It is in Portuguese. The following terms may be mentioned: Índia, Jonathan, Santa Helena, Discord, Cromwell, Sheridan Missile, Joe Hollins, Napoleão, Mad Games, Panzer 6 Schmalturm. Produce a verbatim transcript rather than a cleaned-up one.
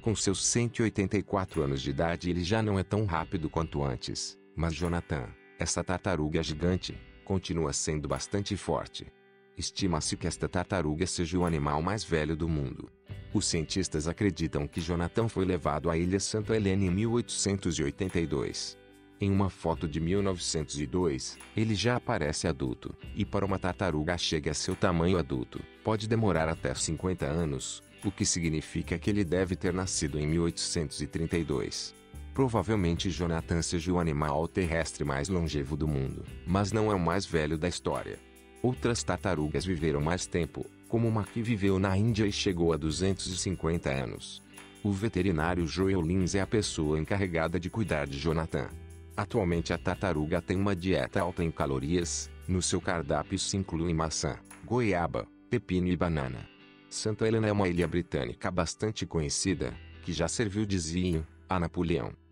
Com seus cento e oitenta e quatro anos de idade ele já não é tão rápido quanto antes, mas Jonathan, essa tartaruga gigante, continua sendo bastante forte. Estima-se que esta tartaruga seja o animal mais velho do mundo. Os cientistas acreditam que Jonathan foi levado à ilha Santa Helena em mil oitocentos e oitenta e dois. Em uma foto de mil novecentos e dois, ele já aparece adulto, e para uma tartaruga chega a seu tamanho adulto, pode demorar até cinquenta anos, o que significa que ele deve ter nascido em mil oitocentos e trinta e dois. Provavelmente Jonathan seja o animal terrestre mais longevo do mundo, mas não é o mais velho da história. Outras tartarugas viveram mais tempo, como uma que viveu na Índia e chegou a duzentos e cinquenta anos. O veterinário Joe Hollins é a pessoa encarregada de cuidar de Jonathan. Atualmente a tartaruga tem uma dieta alta em calorias, no seu cardápio se incluem maçã, goiaba, pepino e banana. Santa Helena é uma ilha britânica bastante conhecida, que já serviu de vizinho a Napoleão.